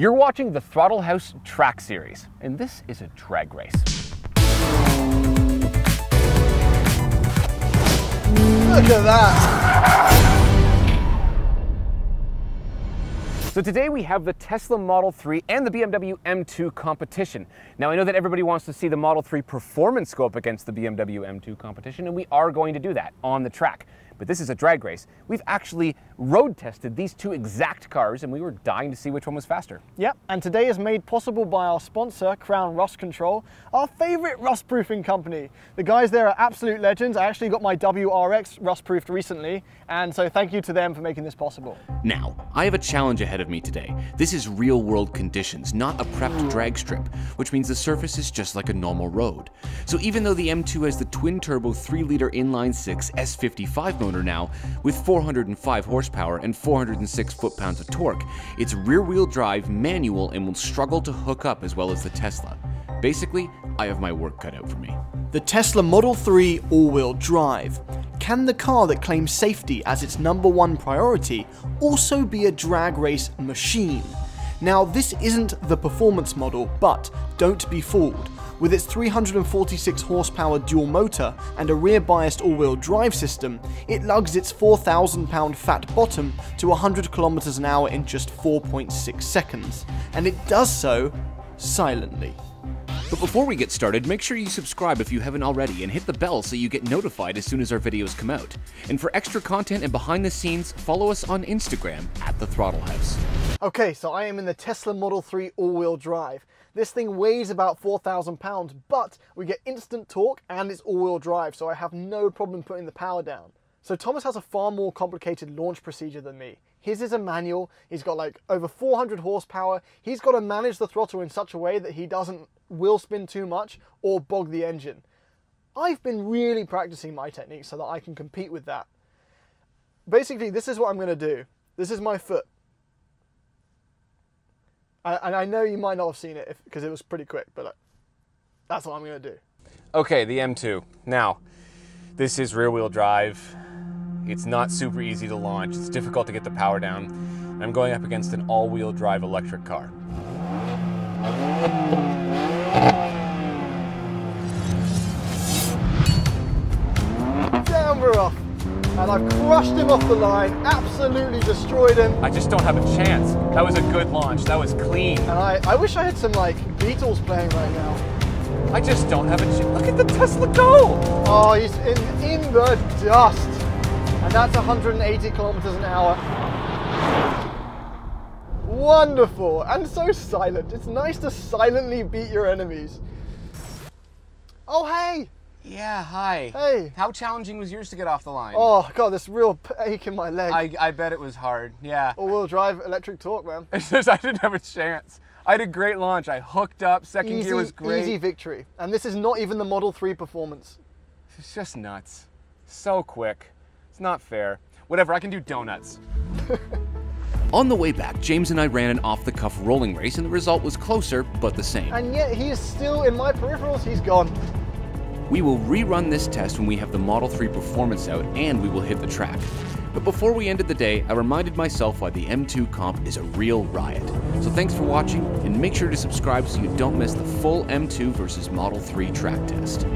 You're watching the Throttle House Track Series, and this is a drag race. Look at that! So today we have the Tesla Model 3 and the BMW M2 Competition. Now I know that everybody wants to see the Model 3 performance go up against the BMW M2 Competition, and we are going to do that on the track. But this is a drag race. We've actually road tested these two exact cars and we were dying to see which one was faster. Yep, and today is made possible by our sponsor, Crown Rust Control, our favorite rust proofing company. The guys there are absolute legends. I actually got my WRX rust proofed recently, and so thank you to them for making this possible. Now, I have a challenge ahead of me today. This is real world conditions, not a prepped drag strip, which means the surface is just like a normal road. So even though the M2 has the twin turbo 3-liter inline 6 S55 motor now, with 405 horsepower and 406 foot-pounds of torque, it's rear-wheel drive, manual, and will struggle to hook up as well as the Tesla. Basically, I have my work cut out for me. The Tesla Model 3 all-wheel drive. Can the car that claims safety as its #1 priority also be a drag race machine? Now, this isn't the performance model, but don't be fooled. With its 346 horsepower dual motor and a rear-biased all-wheel drive system, it lugs its 4,000-pound fat bottom to 100 kilometers an hour in just 4.6 seconds, and it does so silently. But before we get started, make sure you subscribe if you haven't already and hit the bell so you get notified as soon as our videos come out. And for extra content and behind the scenes, follow us on Instagram at The Throttle House. Okay, so I am in the Tesla Model 3 all-wheel drive. This thing weighs about 4,000 pounds, but we get instant torque and it's all-wheel drive, so I have no problem putting the power down. So Thomas has a far more complicated launch procedure than me. His is a manual, he's got like over 400 horsepower, he's got to manage the throttle in such a way that he doesn't wheel spin too much or bog the engine. I've been really practicing my technique so that I can compete with that. Basically, this is what I'm going to do. This is my foot. And I know you might not have seen it because it was pretty quick, but like, that's what I'm going to do. Okay, the M2. Now, this is rear-wheel drive. It's not super easy to launch. It's difficult to get the power down. I'm going up against an all-wheel drive electric car. Down we're off. And I've crushed him off the line, absolutely destroyed him. I just don't have a chance. That was a good launch, that was clean. And I wish I had some like Beatles playing right now. I just don't have a chance. Look at the Tesla go! Oh, he's in the dust. And that's 180 kilometers an hour. Wonderful, and so silent. It's nice to silently beat your enemies. Oh, hey! Yeah, hi. Hey. How challenging was yours to get off the line? Oh, God, this real ache in my leg. I bet it was hard, yeah. All-wheel drive electric torque, man. It's just, I didn't have a chance. I had a great launch. I hooked up. Second gear was great. Easy victory. And this is not even the Model 3 performance. It's just nuts. So quick. It's not fair. Whatever, I can do donuts. On the way back, James and I ran an off-the-cuff rolling race, and the result was closer, but the same. And yet, he is still in my peripherals. He's gone. We will rerun this test when we have the Model 3 performance out and we will hit the track. But before we ended the day, I reminded myself why the M2 comp is a real riot. So thanks for watching and make sure to subscribe so you don't miss the full M2 versus Model 3 track test.